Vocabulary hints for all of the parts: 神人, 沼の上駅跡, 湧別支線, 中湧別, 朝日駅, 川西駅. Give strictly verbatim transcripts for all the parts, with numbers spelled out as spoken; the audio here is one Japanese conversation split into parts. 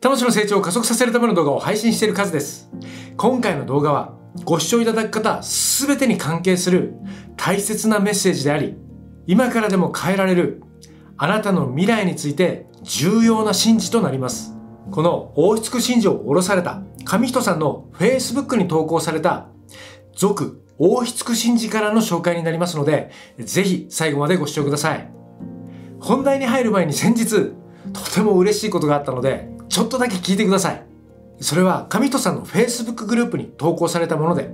田主の成長を加速させるための動画を配信しているカズです。今回の動画はご視聴いただく方全てに関係する大切なメッセージであり、今からでも変えられるあなたの未来について重要な神事となります。この王室神事を下ろされた神人さんの フェイスブック に投稿された続王室神事からの紹介になりますので、ぜひ最後までご視聴ください。本題に入る前に先日、とても嬉しいことがあったので、ちょっとだけ聞いてください。それは神人さんの フェイスブック グループに投稿されたもので、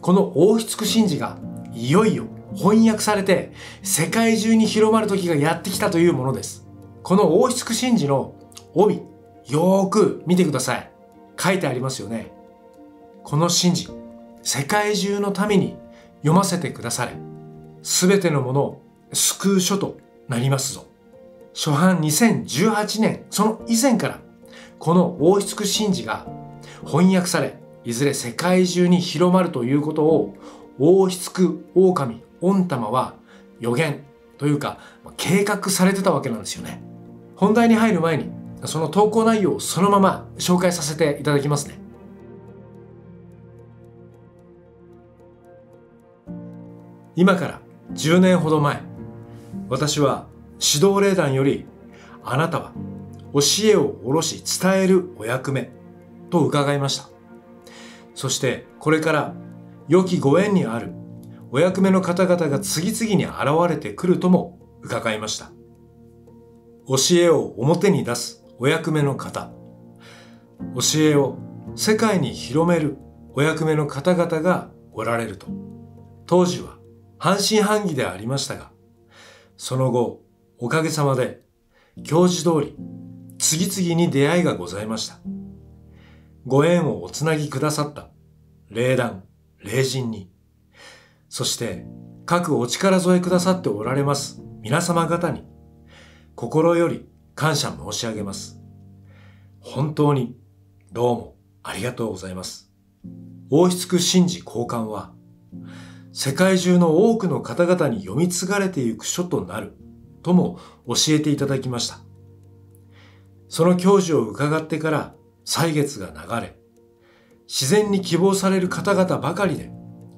この王室神事がいよいよ翻訳されて世界中に広まる時がやってきたというものです。この王室神事の帯、よーく見てください。書いてありますよね。この神事、世界中のために読ませてくだされ、すべてのものを救う書となりますぞ。初版にせんじゅうはちねん、その以前から、この王室神事が翻訳され、いずれ世界中に広まるということを、王室狼、御霊は予言というか、計画されてたわけなんですよね。本題に入る前に、その投稿内容をそのまま紹介させていただきますね。今からじゅうねんほど前、私は指導霊団より、あなたは教えを下ろし伝えるお役目と伺いました。そしてこれから良きご縁にあるお役目の方々が次々に現れてくるとも伺いました。教えを表に出すお役目の方、教えを世界に広めるお役目の方々がおられると、当時は半信半疑でありましたが、その後、おかげさまで、教示通り、次々に出会いがございました。ご縁をおつなぎくださった、霊団、霊人に、そして、各お力添えくださっておられます、皆様方に、心より感謝申し上げます。本当に、どうもありがとうございます。王室神事公刊は、世界中の多くの方々に読み継がれていく書となるとも教えていただきました。その教示を伺ってから歳月が流れ、自然に希望される方々ばかりで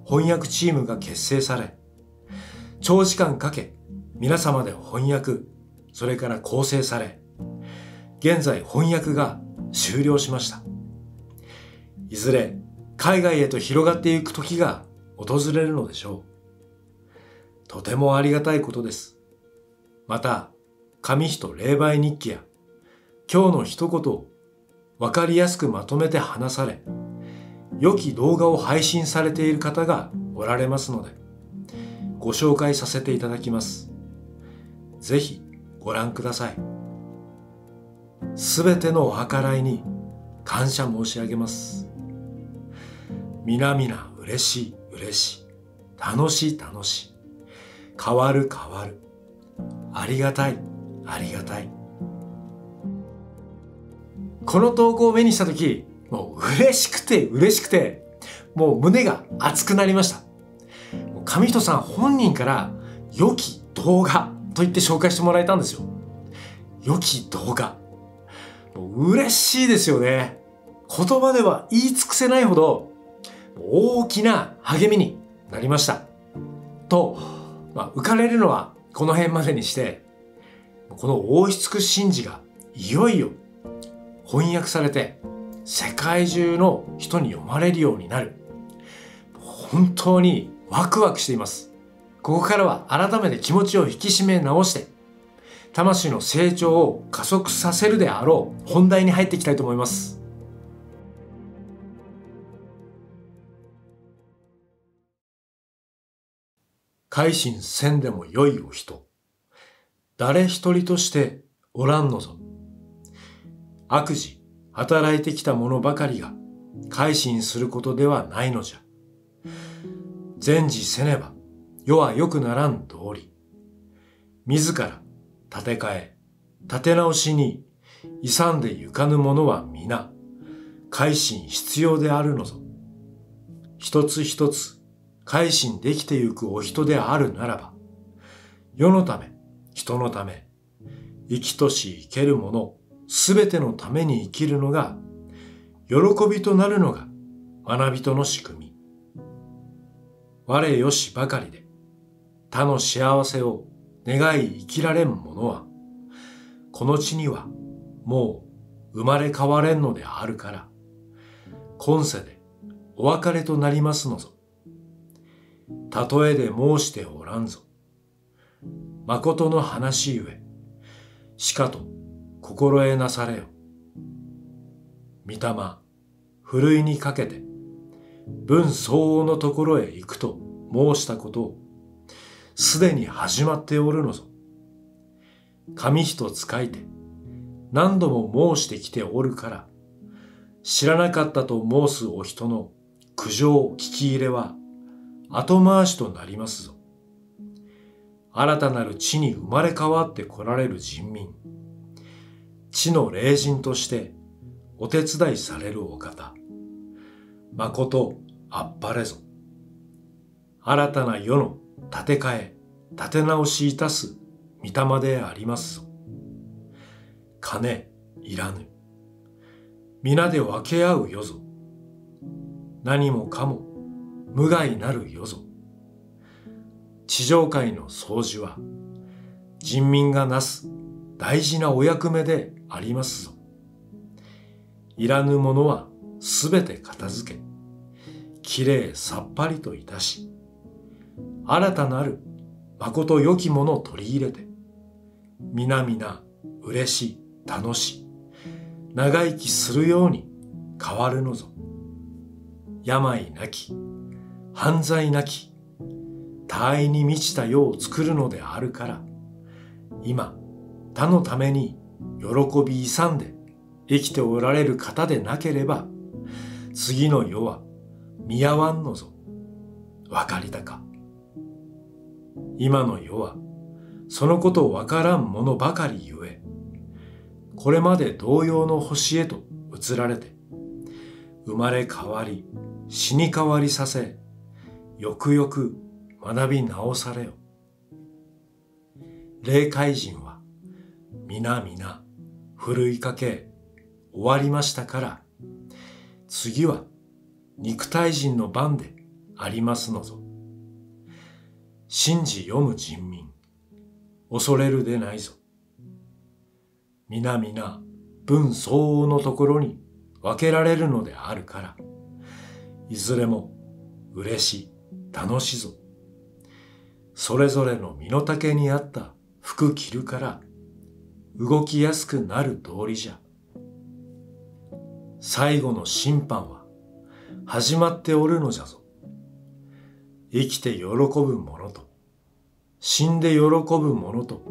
翻訳チームが結成され、長時間かけ皆様で翻訳、それから構成され、現在翻訳が終了しました。いずれ海外へと広がっていく時が訪れるのでしょう。とてもありがたいことです。また、神人霊媒日記や、今日の一言をわかりやすくまとめて話され、良き動画を配信されている方がおられますので、ご紹介させていただきます。ぜひご覧ください。すべてのお計らいに感謝申し上げます。みなみな嬉しい。嬉しい、楽しい、楽しい、変わる、変わる、ありがたい、ありがたい。この投稿を目にした時、もう嬉しくて嬉しくて、もう胸が熱くなりました。神人さん本人から良き動画と言って紹介してもらえたんですよ。良き動画、もう嬉しいですよね。言葉では言い尽くせないほど大きな励みになりました。と、まあ、浮かれるのはこの辺までにして、この王室神事がいよいよ翻訳されて世界中の人に読まれるようになる。本当にワクワクしています。ここからは改めて気持ちを引き締め直して、魂の成長を加速させるであろう本題に入っていきたいと思います。改心せんでもよいお人、誰一人としておらんのぞ。悪事働いてきた者ばかりが改心することではないのじゃ。善事せねば世は良くならん道理。自ら立て替え立て直しに勇んでゆかぬ者は皆改心必要であるのぞ。一つ一つ改心できてゆくお人であるならば、世のため、人のため、生きとし生けるもの全てのために生きるのが、喜びとなるのが学びとの仕組み。我よしばかりで他の幸せを願い生きられんものは、この地にはもう生まれ変われんのであるから、今世でお別れとなりますのぞ。例えで申しておらんぞ。誠の話ゆえ、しかと心得なされよ。御霊、ふるいにかけて、分相応のところへ行くと申したことを、すでに始まっておるのぞ。紙一つ書いて、何度も申してきておるから、知らなかったと申すお人の苦情聞き入れは、後回しとなりますぞ。新たなる地に生まれ変わって来られる人民、地の霊人としてお手伝いされるお方、まことあっぱれぞ。新たな世の建て替え、立て直しいたす御霊でありますぞ。金いらぬ。皆で分け合うよぞ。何もかも無害なるよぞ。地上界の掃除は人民がなす大事なお役目でありますぞ。いらぬものはすべて片付け、きれいさっぱりといたし、新たなるまこと良きものを取り入れて、みなみなうれしい、楽しい、長生きするように変わるのぞ。病なき、犯罪なき、他愛に満ちた世を作るのであるから、今、他のために喜び勇んで生きておられる方でなければ、次の世は見合わんのぞ。わかりたか。今の世は、そのことをわからんものばかりゆえ、これまで同様の星へと移られて、生まれ変わり、死に変わりさせ、よくよく学び直されよ。霊界人は、みなみな、ふるいかけ、終わりましたから、次は、肉体人の番でありますのぞ。信じ読む人民、恐れるでないぞ。みなみな、分相応のところに分けられるのであるから、いずれも、嬉し、楽しぞ。それぞれの身の丈に合った服着るから、動きやすくなる道理じゃ。最後の審判は、始まっておるのじゃぞ。生きて喜ぶ者と、死んで喜ぶ者と、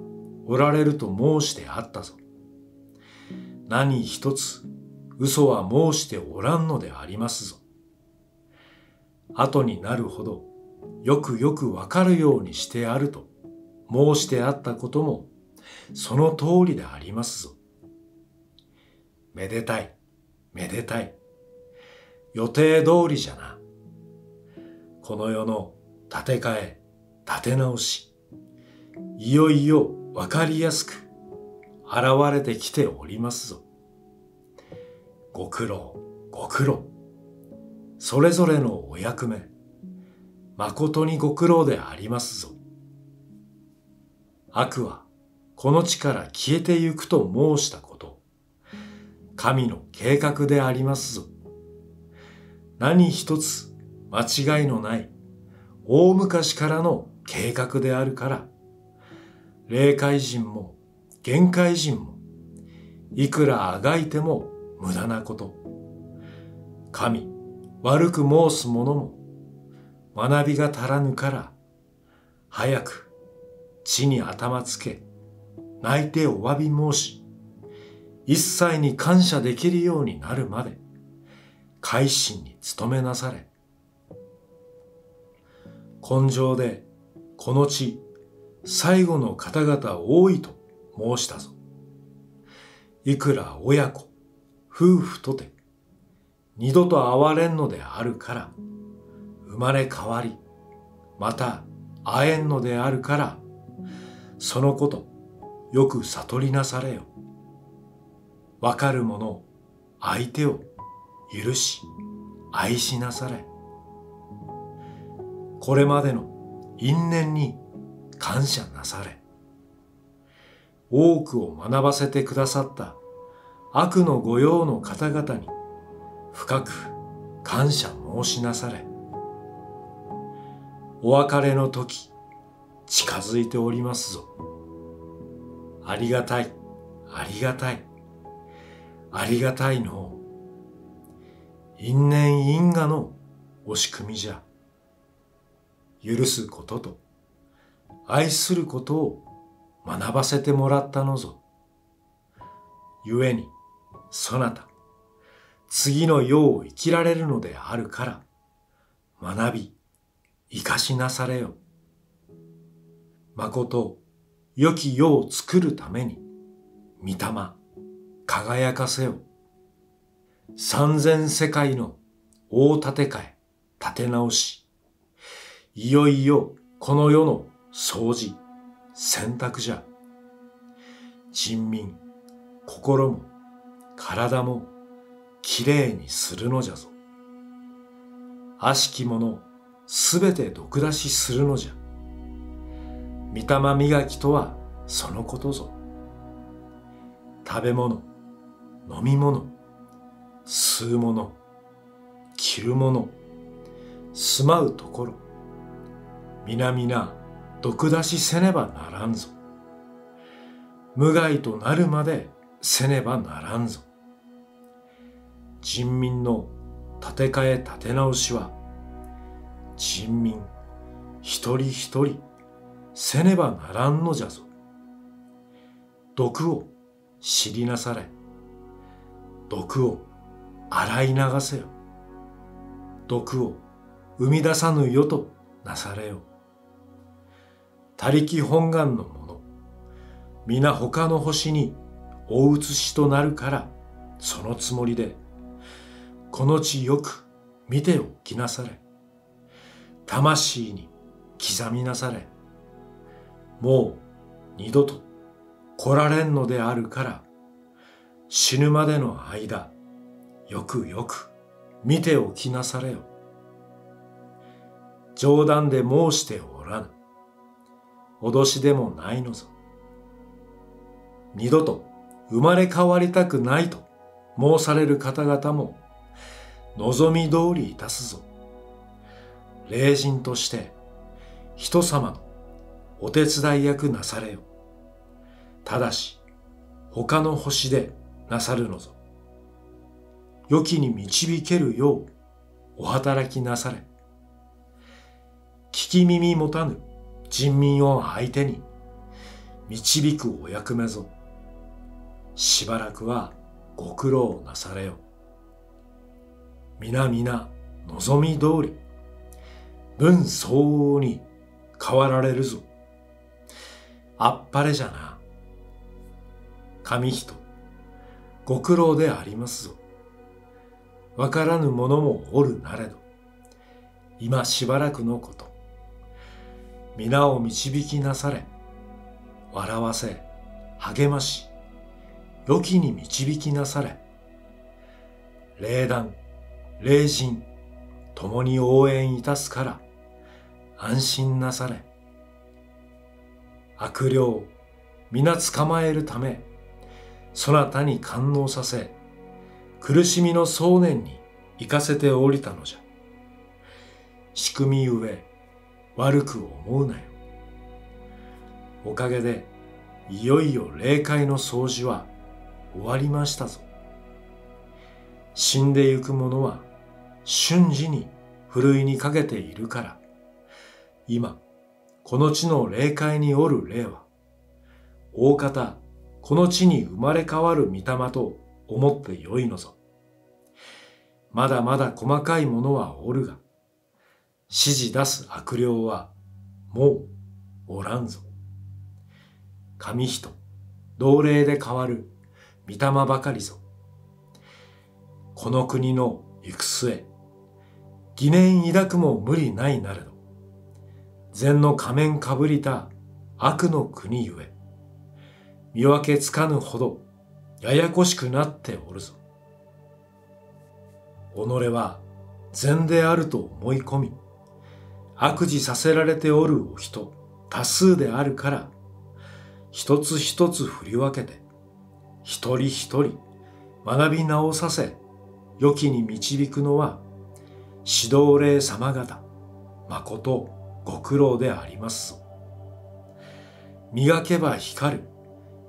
おられると申してあったぞ。何一つ、嘘は申しておらんのでありますぞ。後になるほど、よくよくわかるようにしてあると、申してあったことも、その通りでありますぞ。めでたい、めでたい。予定通りじゃな。この世の建て替え、立て直し、いよいよわかりやすく現れてきておりますぞ。ご苦労、ご苦労。それぞれのお役目、誠にご苦労でありますぞ。悪はこの地から消えてゆくと申したこと、神の計画でありますぞ。何一つ間違いのない大昔からの計画であるから、霊界人も限界人も、いくらあがいても無駄なこと、神悪く申す者も、学びが足らぬから、早く地に頭つけ、泣いてお詫び申し、一切に感謝できるようになるまで、改心に努めなされ。根性で、この地、最後の方々多いと申したぞ。いくら親子、夫婦とて、二度と会われんのであるから、生まれ変わり、また会えんのであるから、そのことよく悟りなされよ。分かるもの、相手を許し愛しなされ。これまでの因縁に感謝なされ。多くを学ばせてくださった悪の御用の方々に深く感謝申しなされ。お別れの時、近づいておりますぞ。ありがたい、ありがたい、ありがたいのう。因縁因果のお仕組みじゃ。許すことと愛することを学ばせてもらったのぞ。ゆえに、そなた、次の世を生きられるのであるから、学び、生かしなされよ。まこと、良き世を作るために、御霊、輝かせよ。三千世界の大建て替え、建て直し、いよいよこの世の掃除、選択じゃ。人民、心も、体も、きれいにするのじゃぞ。悪しきもの、すべて毒出しするのじゃ。御霊磨きとはそのことぞ。食べ物、飲み物、吸うもの、着るもの、住まうところ、みなみな毒出しせねばならんぞ。無害となるまでせねばならんぞ。人民の建て替え建て直しは、人民一人一人せねばならんのじゃぞ。毒を知りなされ。毒を洗い流せよ。毒を生み出さぬよとなされよ。他力本願のもの、皆他の星に大写しとなるから、そのつもりで、この地よく見ておきなされ。魂に刻みなされ。もう二度と来られんのであるから、死ぬまでの間、よくよく見ておきなされよ。冗談で申しておらぬ。脅しでもないのぞ。二度と生まれ変わりたくないと申される方々も、望み通りいたすぞ。霊人として、人様のお手伝い役なされよ。ただし、他の星でなさるのぞ。良きに導けるようお働きなされ。聞き耳持たぬ人民を相手に導くお役目ぞ。しばらくはご苦労なされよ。みなみな望み通り、分相応に変わられるぞ。あっぱれじゃな。神人、ご苦労でありますぞ。わからぬ者もおるなれど、今しばらくのこと、皆を導きなされ、笑わせ、励まし、良きに導きなされ。霊団、霊人、共に応援いたすから、安心なされ。悪霊、皆捕まえるため、そなたに感応させ、苦しみの想念に生かせておりたのじゃ。仕組みゆえ、悪く思うなよ。おかげで、いよいよ霊界の掃除は終わりましたぞ。死んでゆく者は、瞬時にふるいにかけているから、今、この地の霊界におる霊は、大方、この地に生まれ変わる御霊と思ってよいのぞ。まだまだ細かいものはおるが、指示出す悪霊は、もうおらんぞ。神人、同霊で変わる御霊ばかりぞ。この国の行く末、疑念抱くも無理ないなれど、禅の仮面かぶりた悪の国ゆえ、見分けつかぬほどややこしくなっておるぞ。己は善であると思い込み、悪事させられておるお人、多数であるから、一つ一つ振り分けて、一人一人学び直させ、良きに導くのは、指導霊様方、誠ご苦労でありますぞ。磨けば光る、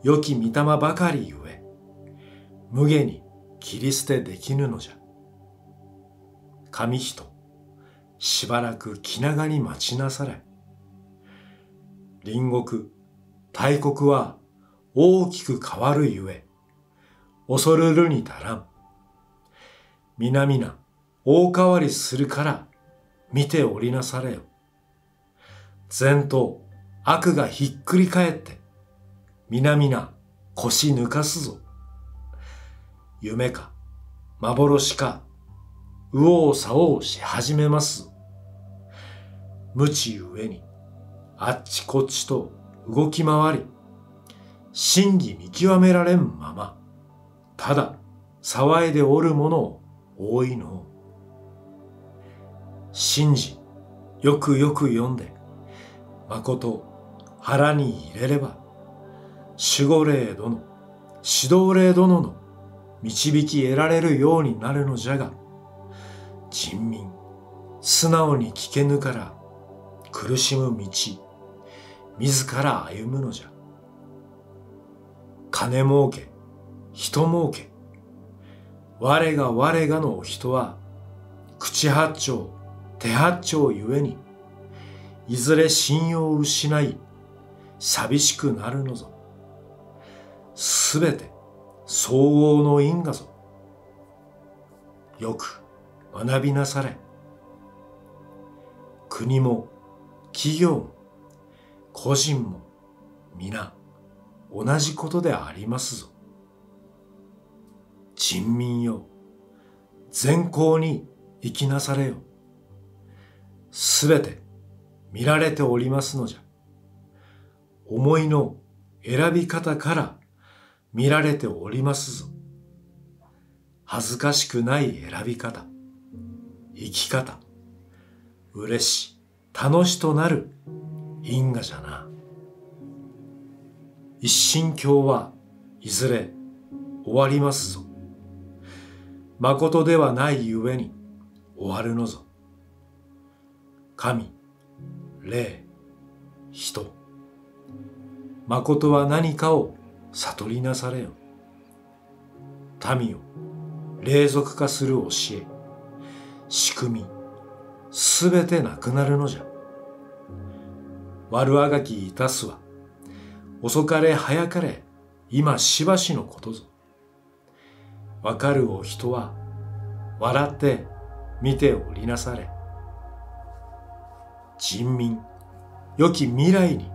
良き御霊ばかりゆえ、無下に切り捨てできぬのじゃ。神人、しばらく気長に待ちなされ。隣国、大国は大きく変わるゆえ、恐るるに足らん。皆々大変わりするから、見ておりなされよ。前頭悪がひっくり返って、皆々腰抜かすぞ。夢か、幻か、右往左往し始めます。無知ゆえに、あっちこっちと動き回り、真偽見極められんまま、ただ騒いでおるものを多いのう。信じ、よくよく読んで、誠腹に入れれば、守護霊殿、指導霊殿の導き得られるようになるのじゃが、人民、素直に聞けぬから、苦しむ道、自ら歩むのじゃ。金儲け、人儲け、我が我がのお人は、口八丁、手八丁ゆえに、いずれ信用を失い、寂しくなるのぞ。すべて、相応の因果ぞ。よく、学びなされ。国も企業も個人も皆同じことでありますぞ。人民よ、善行に生きなされよ。すべて見られておりますのじゃ。思いの選び方から見られておりますぞ。恥ずかしくない選び方。生き方、嬉し、楽しとなる因果じゃな。一神教はいずれ終わりますぞ。誠ではないゆえに終わるのぞ。神、霊、人。誠は何かを悟りなされよ。民を霊俗化する教え。仕組み、すべてなくなるのじゃ。悪あがきいたすは、遅かれ早かれ、今しばしのことぞ。わかるお人は、笑って見ておりなされ。人民、良き未来に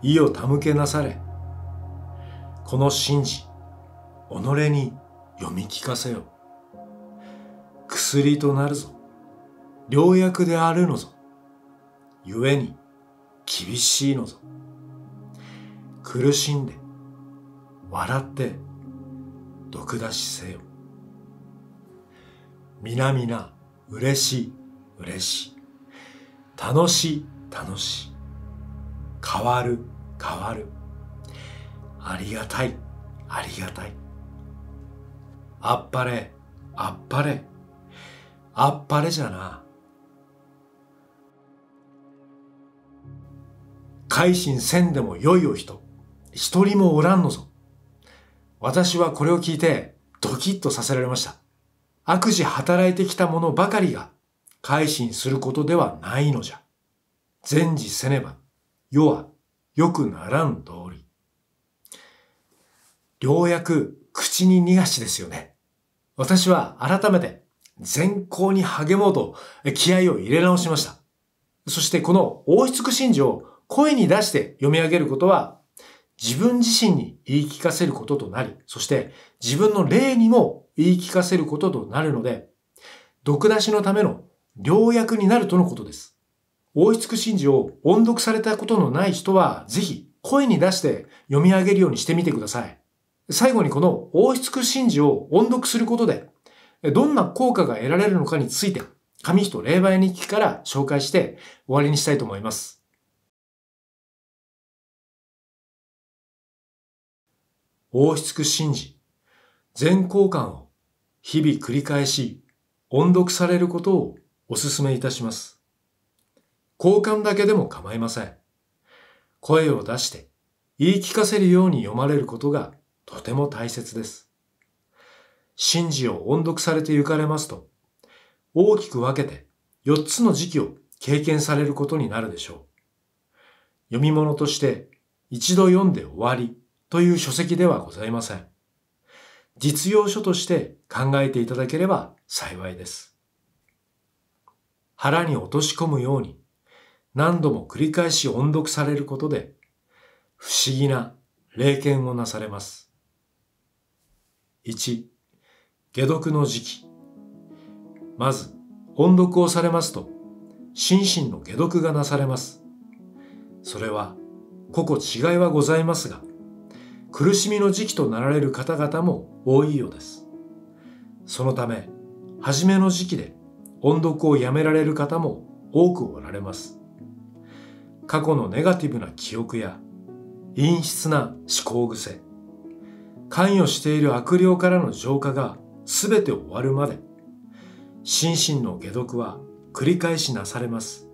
意を手向けなされ。この神事、己に読み聞かせよ。薬となるぞ。良薬であるのぞ。ゆえに、厳しいのぞ。苦しんで、笑って、毒出しせよ。みなみな、うれしい、うれしい。楽しい、楽しい。変わる、変わる。ありがたい、ありがたい。あっぱれ、あっぱれ。あっぱれじゃな。改心せんでもよいお人、一人もおらんのぞ。私はこれを聞いてドキッとさせられました。悪事働いてきた者ばかりが改心することではないのじゃ。善事せねば、世は良くならん通り。良薬、口に逃がしですよね。私は改めて、善行に励もうと気合を入れ直しました。そしてこの大出神事を声に出して読み上げることは自分自身に言い聞かせることとなり、そして自分の霊にも言い聞かせることとなるので、毒出しのための良薬になるとのことです。大出神事を音読されたことのない人はぜひ声に出して読み上げるようにしてみてください。最後にこの王出神事を音読することで、どんな効果が得られるのかについて、紙一霊媒日記から紹介して終わりにしたいと思います。王出神事。全交換を日々繰り返し、音読されることをお勧めいたします。交換だけでも構いません。声を出して言い聞かせるように読まれることがとても大切です。神事を音読されて行かれますと、大きく分けてよっつの時期を経験されることになるでしょう。読み物として一度読んで終わりという書籍ではございません。実用書として考えていただければ幸いです。腹に落とし込むように何度も繰り返し音読されることで不思議な霊験をなされます。いち. 解毒の時期。まず音読をされますと心身の解毒がなされます。それは個々違いはございますが、苦しみの時期となられる方々も多いようです。そのため、初めの時期で音読をやめられる方も多くおられます。過去のネガティブな記憶や陰湿な思考癖、関与している悪霊からの浄化が全て終わるまで、心身の解毒は繰り返しなされます。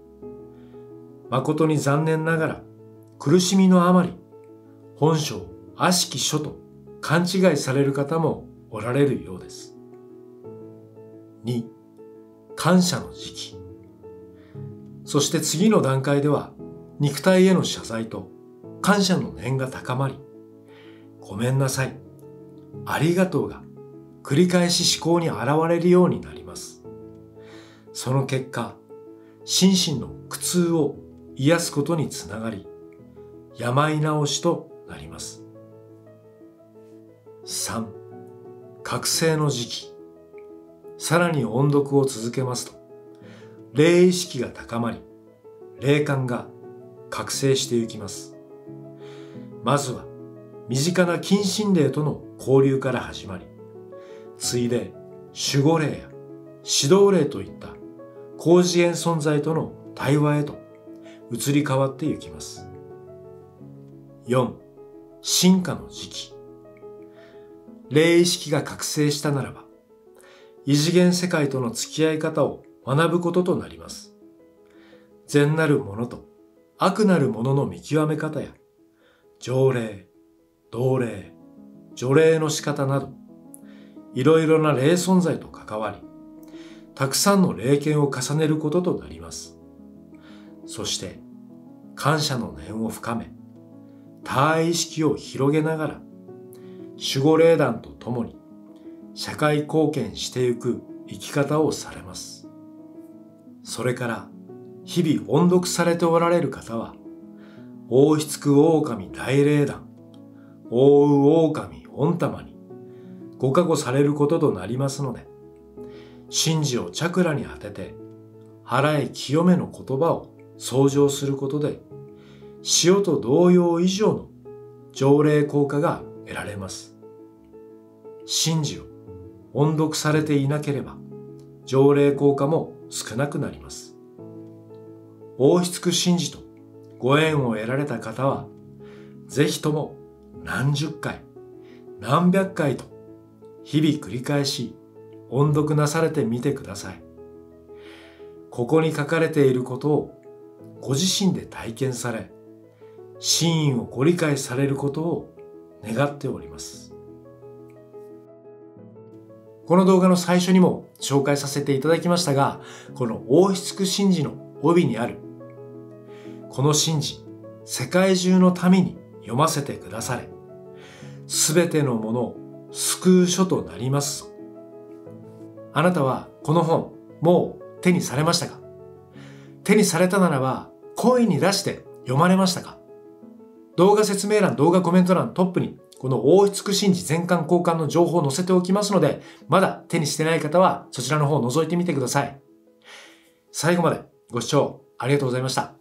誠に残念ながら、苦しみのあまり、本性悪しき書と勘違いされる方もおられるようです。に. 感謝の時期。そして次の段階では肉体への謝罪と感謝の念が高まり、ごめんなさい、ありがとうが繰り返し思考に現れるようになります。その結果、心身の苦痛を癒すことにつながり、病治しとなります。さん. 覚醒の時期。さらに音読を続けますと、霊意識が高まり、霊感が覚醒していきます。まずは、身近な近親霊との交流から始まり、次いで守護霊や指導霊といった高次元存在との対話へと移り変わっていきます。よん. 進化の時期。霊意識が覚醒したならば、異次元世界との付き合い方を学ぶこととなります。善なるものと悪なるものの見極め方や、条例、同例、除霊の仕方など、いろいろな霊存在と関わり、たくさんの霊験を重ねることとなります。そして、感謝の念を深め、他愛意識を広げながら、守護霊団とともに社会貢献していく生き方をされます。それから日々音読されておられる方は、王出狼大霊団、大魚狼御魂にご加護されることとなりますので、神事をチャクラに当てて、腹へ清めの言葉を創浄することで、塩と同様以上の浄霊効果が得られます。神事を音読されていなければ、条例効果も少なくなります。王出神事とご縁を得られた方は、ぜひとも何十回、何百回と日々繰り返し音読なされてみてください。ここに書かれていることをご自身で体験され、真意をご理解されることを願っております。この動画の最初にも紹介させていただきましたが、この王出神事の帯にある「この神事、世界中の民に読ませてくだされ、すべてのものを救う書となります」。あなたはこの本、もう手にされましたか？手にされたならば、声に出して読まれましたか？動画説明欄、動画コメント欄トップにこの王出神事全巻交換の情報を載せておきますので、まだ手にしてない方はそちらの方を覗いてみてください。最後までご視聴ありがとうございました。